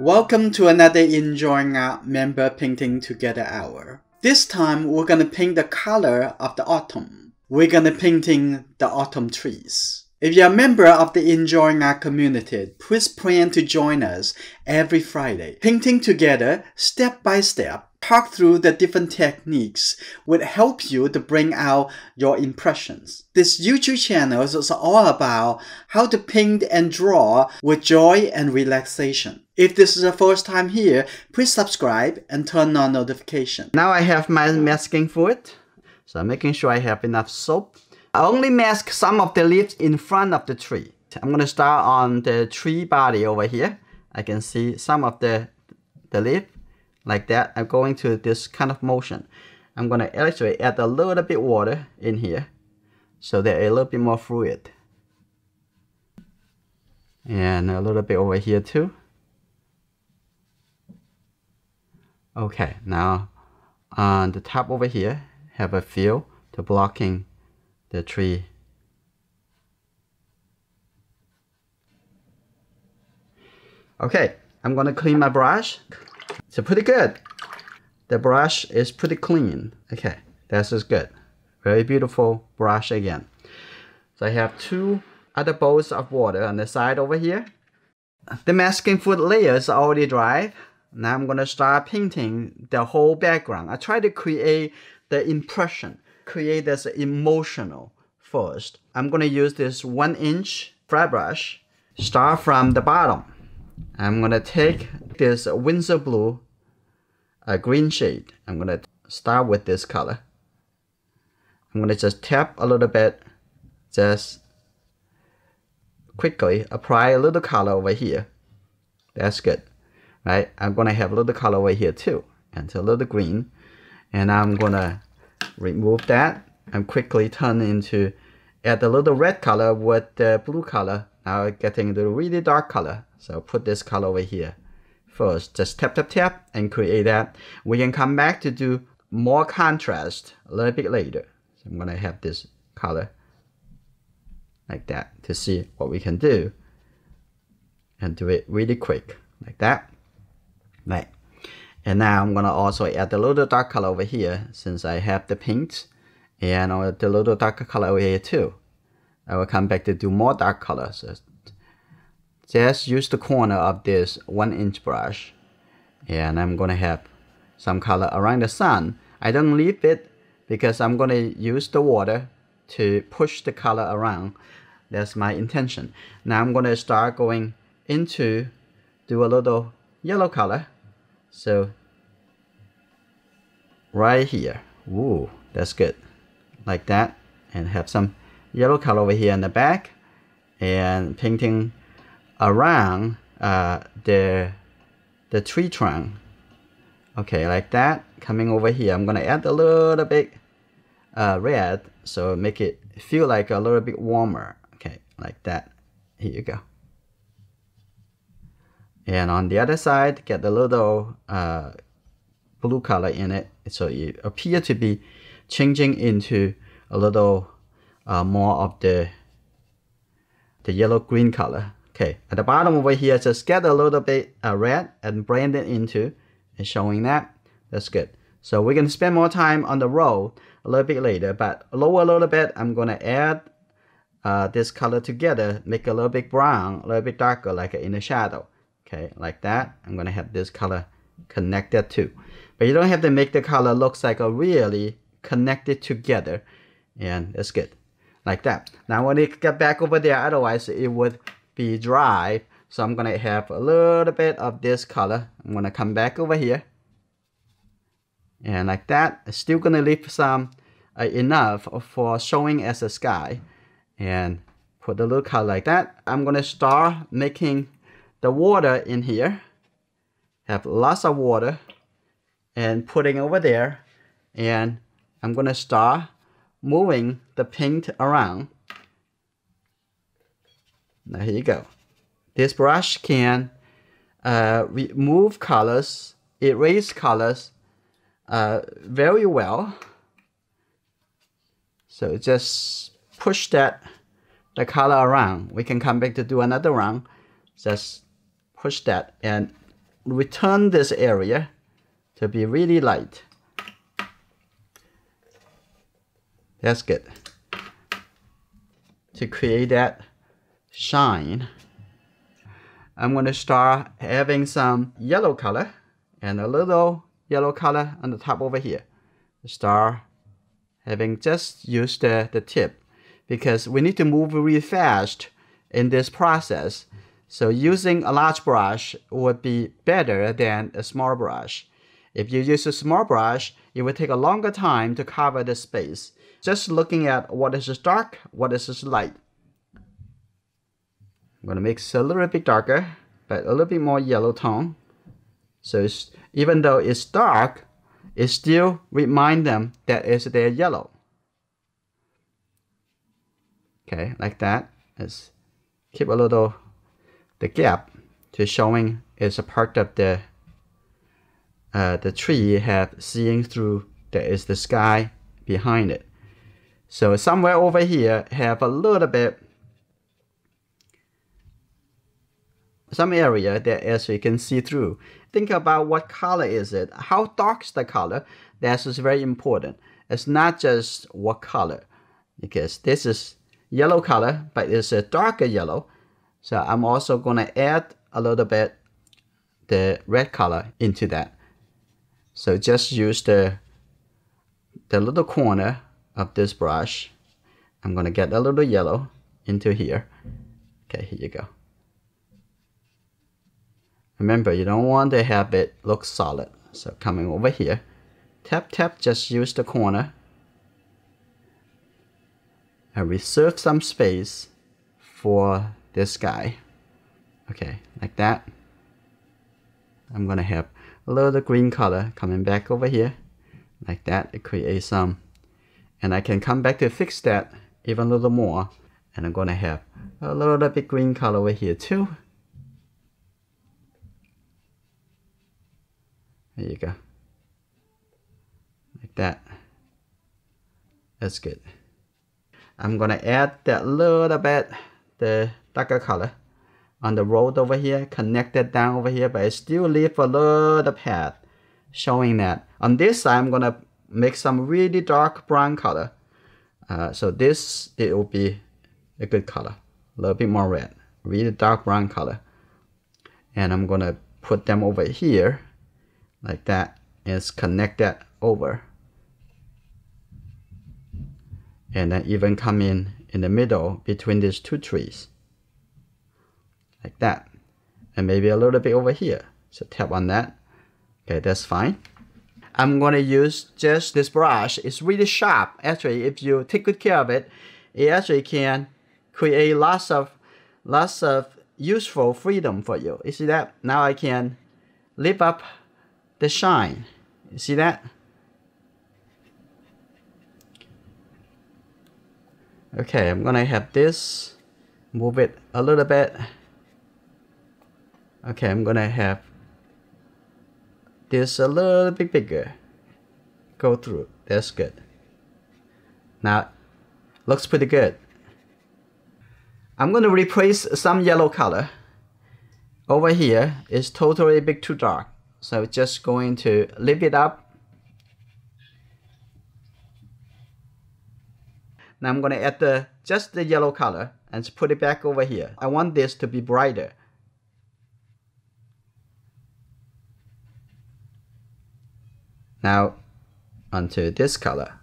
Welcome to another Enjoying Art member painting together hour. This time we're gonna paint the color of the autumn. We're gonna painting the autumn trees. If you're a member of the Enjoying Art community, please plan to join us every Friday. Painting together, step by step, talk through the different techniques would help you to bring out your impressions. This YouTube channel is all about how to paint and draw with joy and relaxation. If this is the first time here, please subscribe and turn on notifications. Now I have my masking fluid, so I'm making sure I have enough soap. I only mask some of the leaves in front of the tree. I'm going to start on the tree body over here. I can see some of the leaf like that. I'm going to this kind of motion. I'm going to actually add a little bit water in here so that a little bit more fluid. And a little bit over here too. Okay, now on the top over here, have a fill to blocking the tree. Okay, I'm gonna clean my brush. It's pretty good. The brush is pretty clean. Okay, this is good. Very beautiful brush again. So I have two other bowls of water on the side over here. The masking fluid layers are already dry. Now I'm going to start painting the whole background. I try to create the impression, create this emotional first. I'm going to use this 1-inch flat brush. Start from the bottom. I'm going to take this Winsor blue, a green shade. I'm going to start with this color. I'm going to just tap a little bit, just quickly apply a little color over here. That's good. Right, I'm gonna have a little color over here too, and a little green, and I'm gonna remove that and quickly turn into add a little red color with the blue color. Now I'm getting the really dark color, so put this color over here first. Just tap tap tap and create that. We can come back to do more contrast a little bit later. So I'm gonna have this color like that to see what we can do, and do it really quick like that. Right, and now I'm gonna also add a little dark color over here since I have the paint, and I'll add a little darker color over here too. I will come back to do more dark colors. Just use the corner of this 1-inch brush, and I'm gonna have some color around the sun. I don't leave it because I'm gonna use the water to push the color around. That's my intention. Now I'm gonna start going into do a little yellow color. So right here, ooh, that's good, like that, and have some yellow color over here in the back, and painting around the tree trunk. Okay, like that. Coming over here, I'm gonna add a little bit red, so make it feel like a little bit warmer. Okay, like that. Here you go. And on the other side, get a little blue color in it, so it appear to be changing into a little more of the yellow-green color. Okay, at the bottom over here, just get a little bit red and blend it into, and showing that. That's good. So we're gonna spend more time on the road a little bit later, but lower a little bit, I'm gonna add this color together, make a little bit brown, a little bit darker, like in the shadow. Okay, like that. I'm gonna have this color connected too. But you don't have to make the color looks like a really connected together. And that's good. Like that. Now when it get back over there, otherwise it would be dry. So I'm gonna have a little bit of this color. I'm gonna come back over here. And like that. I'm still gonna leave some enough for showing as a sky. And put a little color like that. I'm gonna start making the water in here, have lots of water, and putting over there, and I'm gonna start moving the paint around. Now here you go. This brush can remove colors, erase colors very well. So just push the color around. We can come back to do another round. Just push that and we turn this area to be really light. That's good. To create that shine, I'm going to start having some yellow color and a little yellow color on the top over here. Start having just used the tip, because we need to move really fast in this process. So using a large brush would be better than a small brush. If you use a small brush, it would take a longer time to cover the space. Just looking at what is dark, what is light. I'm going to make it a little bit darker, but a little bit more yellow tone. So it's, even though it's dark, it still reminds them that it's their yellow. Okay, like that. Let's keep a little the gap to showing it's a part of the tree have seeing through there is the sky behind it. So somewhere over here have a little bit some area that as we can see through. Think about what color is it, how dark is the color. That is very important. It's not just what color, because this is yellow color, but it's a darker yellow. So I'm also going to add a little bit the red color into that. So just use the little corner of this brush. I'm going to get a little yellow into here. Okay, here you go. Remember, you don't want to have it look solid. So coming over here, tap, tap, just use the corner. And reserve some space for this guy. Okay, like that. I'm gonna have a little green color coming back over here. Like that, it creates some. And I can come back to fix that even a little more. And I'm gonna have a little bit green color over here too. There you go. Like that. That's good. I'm gonna add that little bit, the darker color on the road over here, connect it down over here, but I still leave a little path showing that. On this side, I'm gonna make some really dark brown color. So this, it will be a good color, a little bit more red, really dark brown color. And I'm gonna put them over here, like that, and connect that over. And then even come in the middle between these two trees. Like that. And maybe a little bit over here. So tap on that. Okay, that's fine. I'm gonna use just this brush. It's really sharp. Actually, if you take good care of it, it actually can create lots of useful freedom for you. You see that? Now I can lift up the shine. You see that? Okay, I'm gonna have this, move it a little bit. Okay, I'm gonna have this a little bit bigger. Go through, that's good. Now, looks pretty good. I'm gonna replace some yellow color. Over here, it's totally a bit too dark. So just going to lift it up. Now I'm going to add just the yellow color and put it back over here. I want this to be brighter. Now onto this color.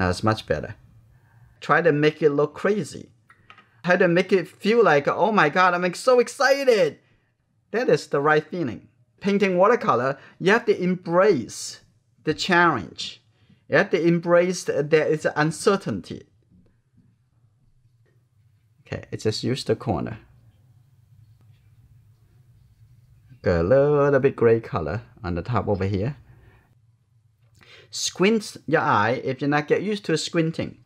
Now it's much better. Try to make it look crazy. Try to make it feel like, oh my god, I'm so excited. That is the right feeling. Painting watercolor, you have to embrace the challenge. You have to embrace that it's uncertainty. Okay, it just use the corner. Got a little bit gray color on the top over here. Squint your eye if you're not get used to squinting.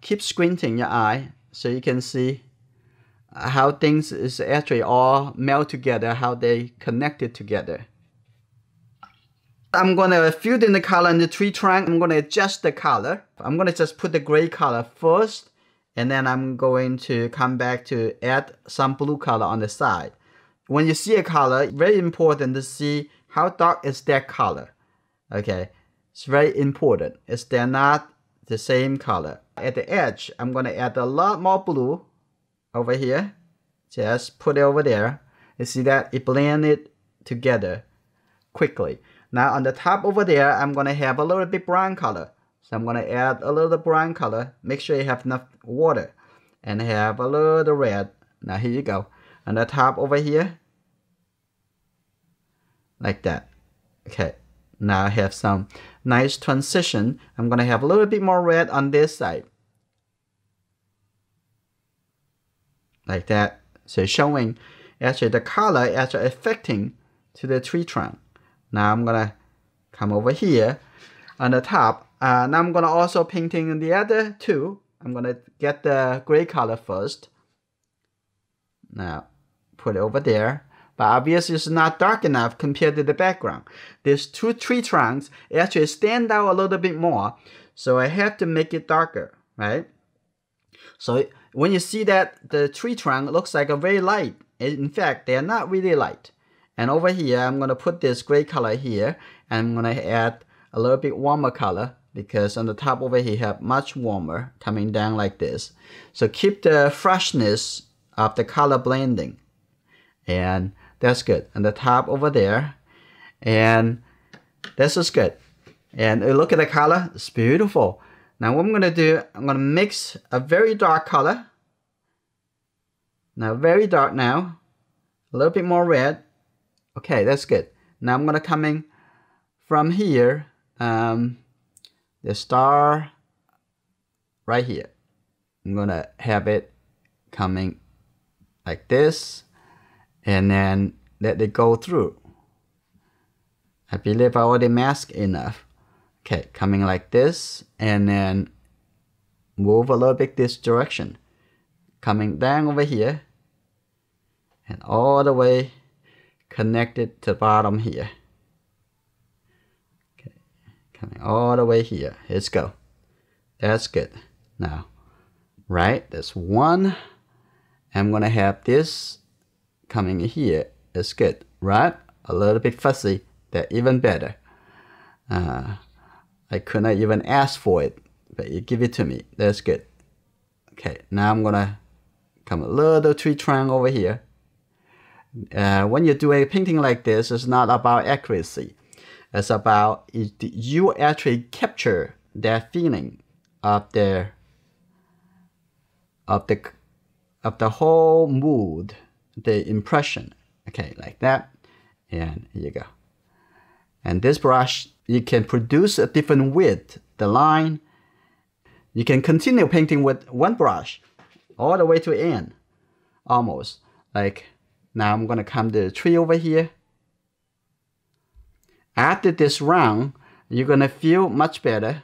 Keep squinting your eye so you can see how things is actually all meld together, how they connected together. I'm gonna fill in the color in the tree trunk. I'm gonna adjust the color. I'm gonna just put the gray color first, and then I'm going to come back to add some blue color on the side. When you see a color, very important to see how dark is that color. Okay, it's very important. Is they're not the same color. At the edge, I'm going to add a lot more blue over here. Just put it over there. You see that it blended together quickly. Now on the top over there, I'm going to have a little bit brown color. So I'm going to add a little brown color. Make sure you have enough water. And have a little red. Now here you go. On the top over here. Like that. Okay. Now I have some nice transition. I'm going to have a little bit more red on this side. Like that. So showing actually the color actually affecting to the tree trunk. Now I'm going to come over here on the top. Now I'm going to also painting the other two. I'm going to get the gray color first. Now put it over there. But obviously it's not dark enough compared to the background. These two tree trunks actually stand out a little bit more. So I have to make it darker, right? So when you see that the tree trunk looks like a very light. In fact, they are not really light. And over here, I'm going to put this gray color here. And I'm going to add a little bit warmer color. Because on the top over here, you have much warmer coming down like this. So keep the freshness of the color blending. And that's good. On the top over there. And this is good. And look at the color. It's beautiful. Now what I'm going to do, I'm going to mix a very dark color. Now very dark now. A little bit more red. Okay, that's good. Now I'm going to come in from here. The star right here. I'm going to have it coming like this. And then let it go through. I believe I already masked enough. Okay, coming like this. And then move a little bit this direction. Coming down over here. And all the way connected to the bottom here. Okay, coming all the way here. Let's go. That's good. Now, right, there's one. I'm going to have this. Coming here is good, right? A little bit fuzzy, that even better. I could not even ask for it, but you give it to me. That's good. Okay, now I'm gonna come a little tree trunk over here. When you do a painting like this, it's not about accuracy. It's about you actually capture that feeling of the whole mood. The impression. Okay, like that. And here you go. And this brush, you can produce a different width, the line. You can continue painting with one brush all the way to end. Almost. Like, now I'm going to come to the tree over here. After this round, you're going to feel much better.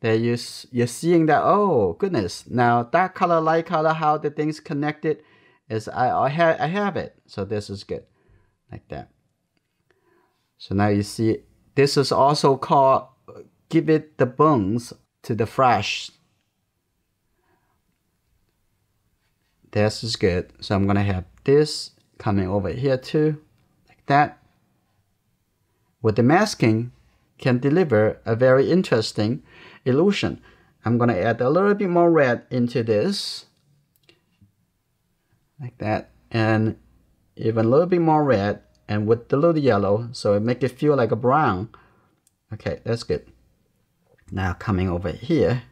That you're seeing that, oh, goodness. Now, dark color, light color, how the things connected. Is I have it, so this is good, like that. So now you see, this is also called, give it the bones to the fresh. This is good, so I'm gonna have this coming over here too, like that. With the masking, can deliver a very interesting illusion. I'm gonna add a little bit more red into this. Like that, and even a little bit more red, and with a little yellow, so it make it feel like a brown. Okay, that's good. Now coming over here.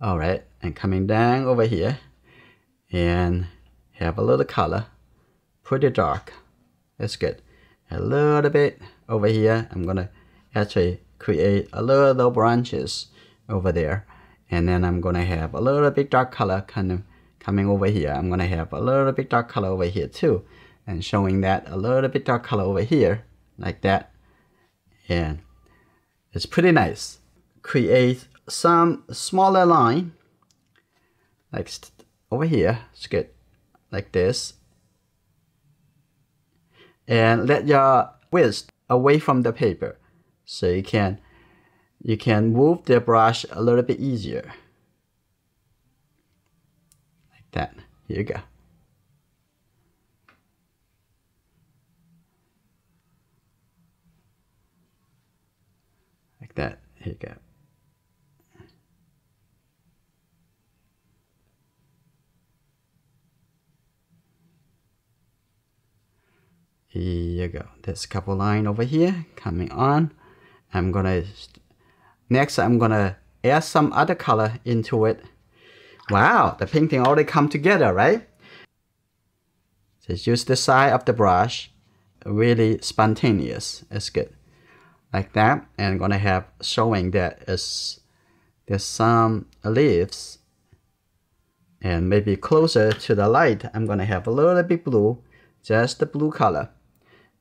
All right, and coming down over here, and have a little color, pretty dark. That's good. A little bit over here. I'm gonna actually create a little branches over there. And then I'm going to have a little bit dark color kind of coming over here. I'm going to have a little bit dark color over here too. And showing that a little bit dark color over here. Like that. And it's pretty nice. Create some smaller line. Like over here. It's good. Like this. And let your width away from the paper. So you can... You can move the brush a little bit easier. Like that. Here you go. Like that. Here you go. Here you go. There's a couple lines over here coming on. Next I'm gonna add some other color into it. Wow, the painting already come together, right? Just use the side of the brush, really spontaneous. It's good, like that. And I'm gonna have showing that is there's some leaves, and maybe closer to the light. I'm gonna have a little bit blue, just the blue color.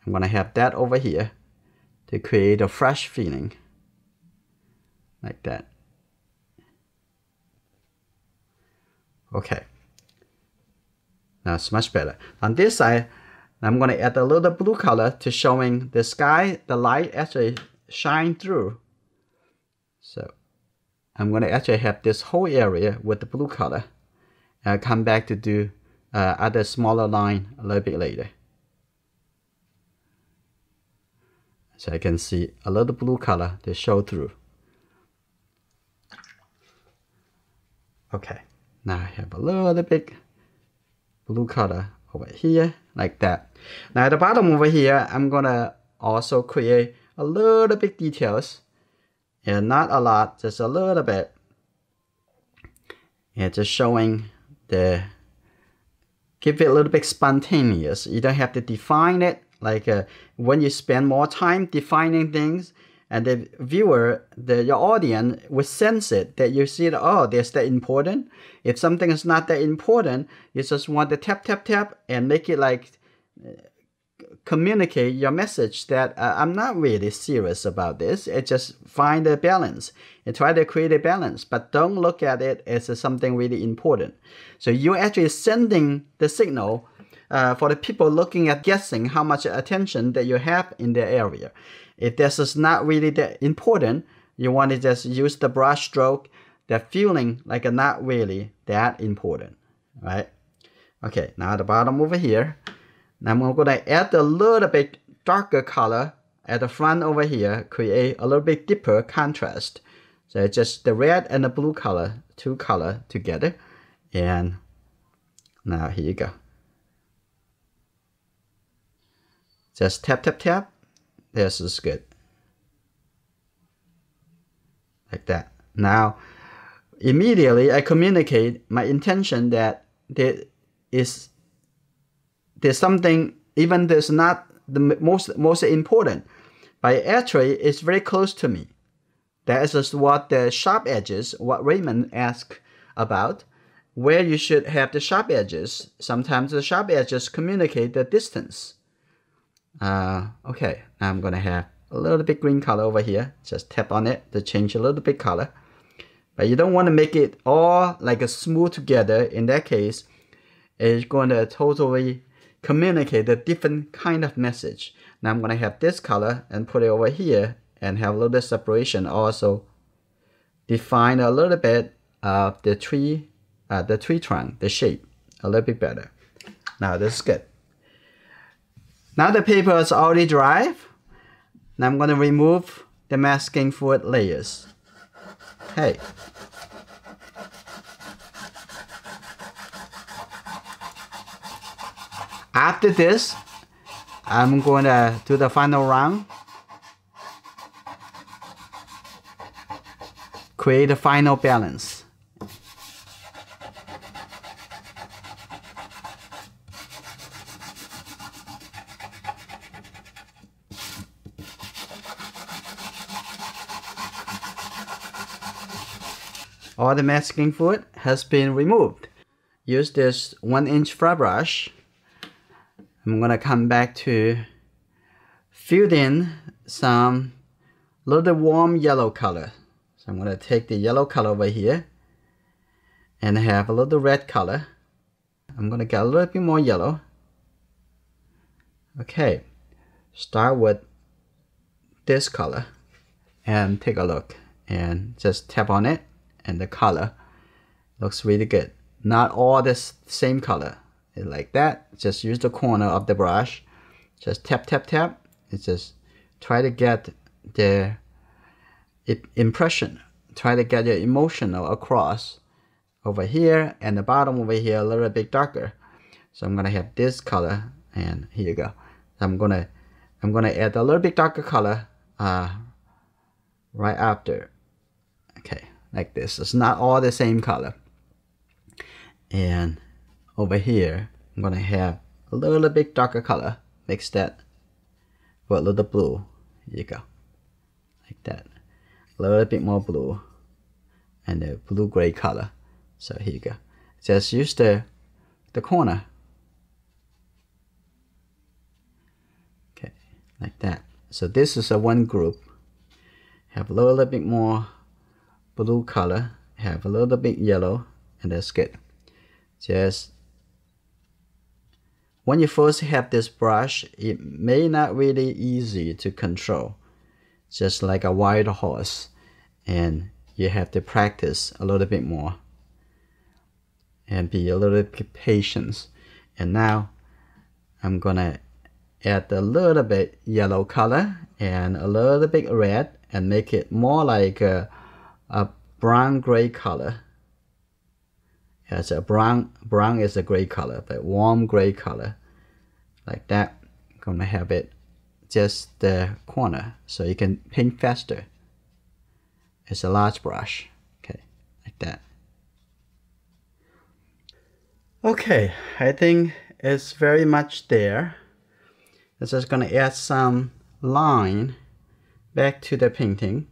I'm gonna have that over here to create a fresh feeling, like that. Okay, that's much better. On this side, I'm gonna add a little blue color to showing the sky, the light actually shine through. So I'm gonna actually have this whole area with the blue color. I'll come back to do other smaller line a little bit later. So I can see a little blue color to show through. Okay, now I have a little bit blue color over here, like that. Now at the bottom over here, I'm gonna also create a little bit details, and not a lot, just a little bit. And just showing the, give it a little bit spontaneous. You don't have to define it. Like when you spend more time defining things, and the viewer, your audience will sense it, that you see, oh, that's that important. If something is not that important, you just want to tap, tap, tap and make it like communicate your message that I'm not really serious about this. It just find a balance and try to create a balance, but don't look at it as something really important. So you're actually sending the signal for the people looking at guessing how much attention that you have in their area. If this is not really that important, you want to just use the brush stroke, that feeling like not really that important, right? Okay, now at the bottom over here, now I'm going to add a little bit darker color at the front over here, create a little bit deeper contrast. So just the red and the blue color, two colors together. And now here you go. Just tap, tap, tap. This is good. Like that. Now, immediately I communicate my intention that there's something, even there's not the most important, but actually it's very close to me. That is what the sharp edges, what Raymond asked about, where you should have the sharp edges. Sometimes the sharp edges communicate the distance. Okay, now I'm gonna have a little bit green color over here. Just tap on it to change a little bit color. But you don't want to make it all like a smooth together. In that case, it's going to totally communicate a different kind of message. Now I'm gonna have this color and put it over here and have a little bit separation also. Define a little bit of the tree trunk, the shape, a little bit better. Now this is good. Now the paper is already dry. Now I'm going to remove the masking fluid layers. Hey. After this, I'm going to do the final round. Create a final balance. All the masking fluid has been removed. Use this 1-inch flat brush. I'm gonna come back to fill in some little warm yellow color. So I'm gonna take the yellow color over here and have a little red color. I'm gonna get a little bit more yellow. Okay, start with this color and take a look and just tap on it. And the color looks really good. not all this same color. It's like that. Just use the corner of the brush. Just tap, tap, tap. It's just try to get the impression. Try to get your emotional across over here, and the bottom over here a little bit darker. So I'm gonna have this color, and here you go. I'm gonna add a little bit darker color right after. Okay, like this. It's not all the same color. And over here, I'm gonna have a little bit darker color. Mix that with a little blue. Here you go, like that. A little bit more blue, and a blue-gray color. So here you go. Just use the corner. Okay, like that. So this is a one group. Have a little bit more blue color. Have a little bit yellow, and that's good. Just when you first have this brush, it may not really easy to control. Just like a wild horse, and you have to practice a little bit more and be a little bit patient. And now I'm gonna add a little bit yellow color and a little bit red and make it more like a brown gray color. As a brown is a gray color, but warm gray color, like that. I'm gonna have it just the corner, so you can paint faster. It's a large brush. Okay, like that. Okay, I think it's very much there. I'm just gonna add some line back to the painting.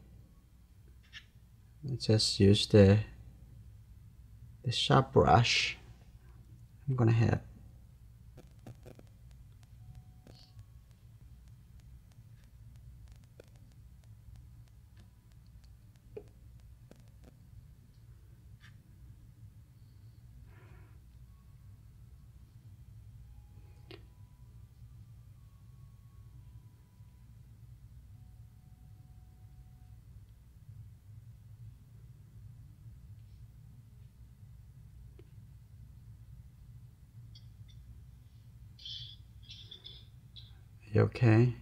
Just use the sharp brush. I'm gonna have okay.